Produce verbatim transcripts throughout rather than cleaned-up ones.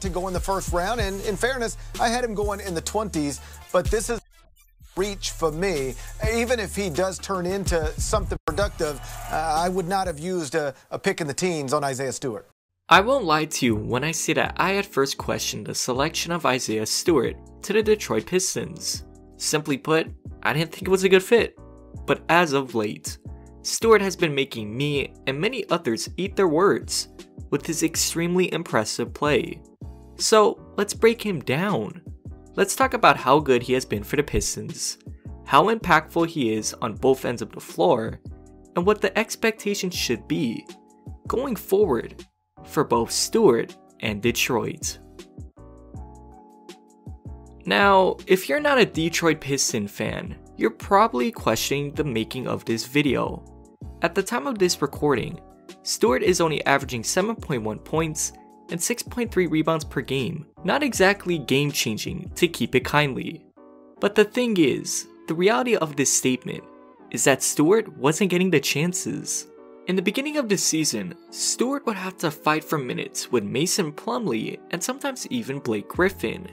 to go in the first round, and in fairness, I had him going in the twenties, but this is reach for me. Even if he does turn into something productive, uh, I would not have used a, a pick in the teens on Isaiah Stewart. I won't lie to you when I say that I at first questioned the selection of Isaiah Stewart to the Detroit Pistons. Simply put, I didn't think it was a good fit. But as of late, Stewart has been making me and many others eat their words with his extremely impressive play. So let's break him down. Let's talk about how good he has been for the Pistons, how impactful he is on both ends of the floor, and what the expectations should be going forward for both Stewart and Detroit. Now, if you're not a Detroit Piston fan, you're probably questioning the making of this video. At the time of this recording, Stewart is only averaging seven point one points and six point three rebounds per game. Not exactly game-changing, to keep it kindly. But the thing is, the reality of this statement is that Stewart wasn't getting the chances. In the beginning of the season, Stewart would have to fight for minutes with Mason Plumlee and sometimes even Blake Griffin.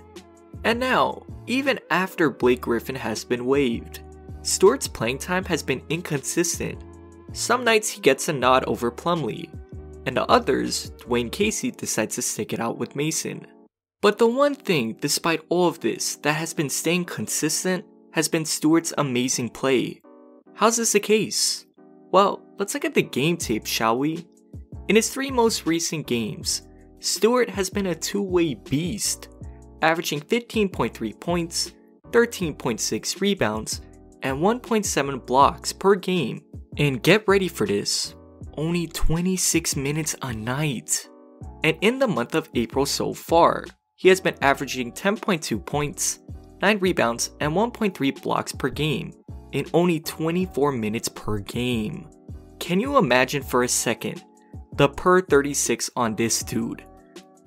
And now, even after Blake Griffin has been waived, Stewart's playing time has been inconsistent. Some nights he gets a nod over Plumlee, and the others, Dwayne Casey decides to stick it out with Mason. But the one thing, despite all of this, that has been staying consistent has been Stewart's amazing play. How's this the case? Well, let's look at the game tape, shall we? In his three most recent games, Stewart has been a two-way beast, averaging fifteen point three points, thirteen point six rebounds, and one point seven blocks per game. And get ready for this, only twenty-six minutes a night. And in the month of April so far, he has been averaging ten point two points, nine rebounds, and one point three blocks per game in only twenty-four minutes per game. Can you imagine for a second the per thirty-six on this dude?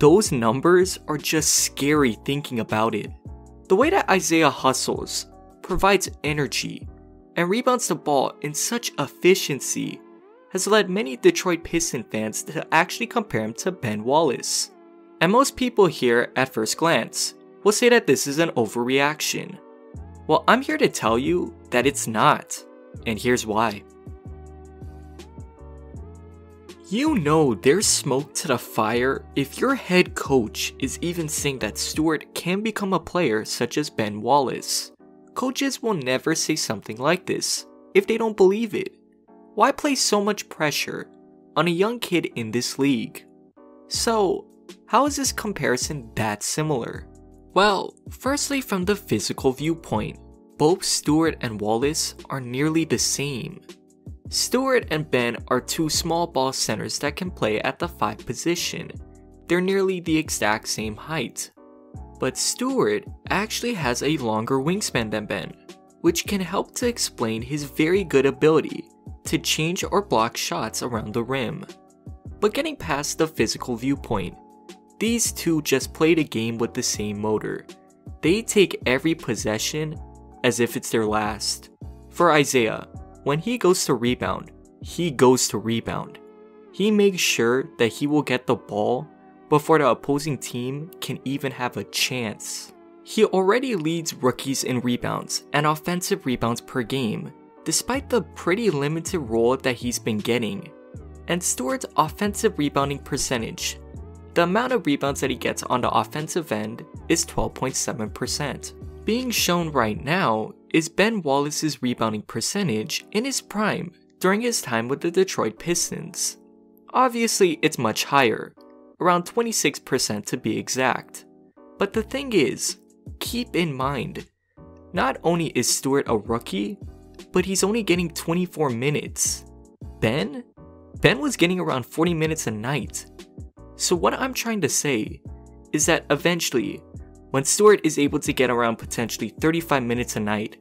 Those numbers are just scary thinking about it. The way that Isaiah hustles, provides energy, and rebounds the ball in such efficiency has led many Detroit Piston fans to actually compare him to Ben Wallace. And most people here, at first glance, will say that this is an overreaction. Well, I'm here to tell you that it's not, and here's why. You know there's smoke to the fire if your head coach is even saying that Stewart can become a player such as Ben Wallace. Coaches will never say something like this if they don't believe it. Why place so much pressure on a young kid in this league? So, how is this comparison that similar? Well, firstly, from the physical viewpoint, both Stewart and Wallace are nearly the same. Stewart and Ben are two small ball centers that can play at the five position. They're nearly the exact same height. But Stewart actually has a longer wingspan than Ben, which can help to explain his very good ability to change or block shots around the rim. But getting past the physical viewpoint, these two just play the game with the same motor. They take every possession as if it's their last. For Isaiah, when he goes to rebound, he goes to rebound. He makes sure that he will get the ball before the opposing team can even have a chance. He already leads rookies in rebounds and offensive rebounds per game, despite the pretty limited role that he's been getting. And Stewart's offensive rebounding percentage, the amount of rebounds that he gets on the offensive end, is twelve point seven percent. Being shown right now is Ben Wallace's rebounding percentage in his prime during his time with the Detroit Pistons. Obviously, it's much higher, around twenty-six percent to be exact. But the thing is, keep in mind, not only is Stewart a rookie, but he's only getting twenty-four minutes. Ben? Ben was getting around forty minutes a night. So what I'm trying to say is that eventually, when Stewart is able to get around potentially thirty-five minutes a night,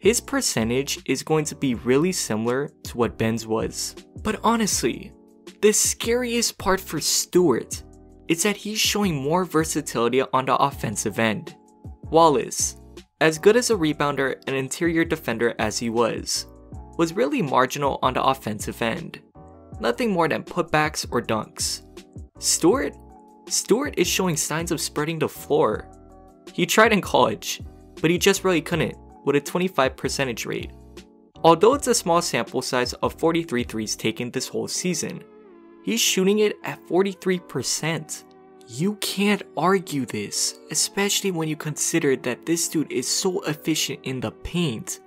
his percentage is going to be really similar to what Ben's was. But honestly, the scariest part for Stewart is that he's showing more versatility on the offensive end. Wallace, as good as a rebounder and interior defender as he was, was really marginal on the offensive end. nothing more than putbacks or dunks. Stewart? Stewart is showing signs of spreading the floor. He tried in college, but he just really couldn't with a twenty-five percent rate. Although it's a small sample size of forty-three threes taken this whole season, he's shooting it at forty-three percent. You can't argue this, especially when you consider that this dude is so efficient in the paint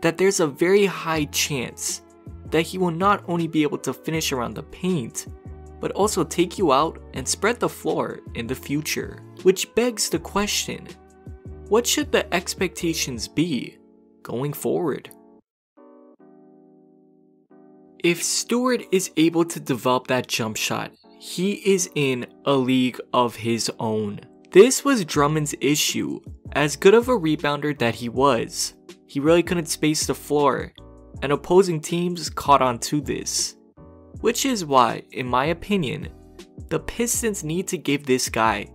that there's a very high chance that he will not only be able to finish around the paint, but also take you out and spread the floor in the future. Which begs the question, what should the expectations be going forward? If Stewart is able to develop that jump shot, he is in a league of his own. This was Drummond's issue. As good of a rebounder that he was, he really couldn't space the floor, and opposing teams caught on to this. Which is why, in my opinion, the Pistons need to give this guy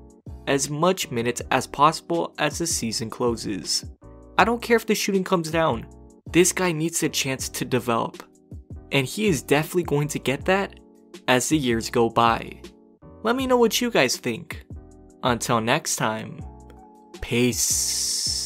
as much minutes as possible as the season closes. I don't care if the shooting comes down, this guy needs a chance to develop, and he is definitely going to get that as the years go by. Let me know what you guys think. Until next time, peace.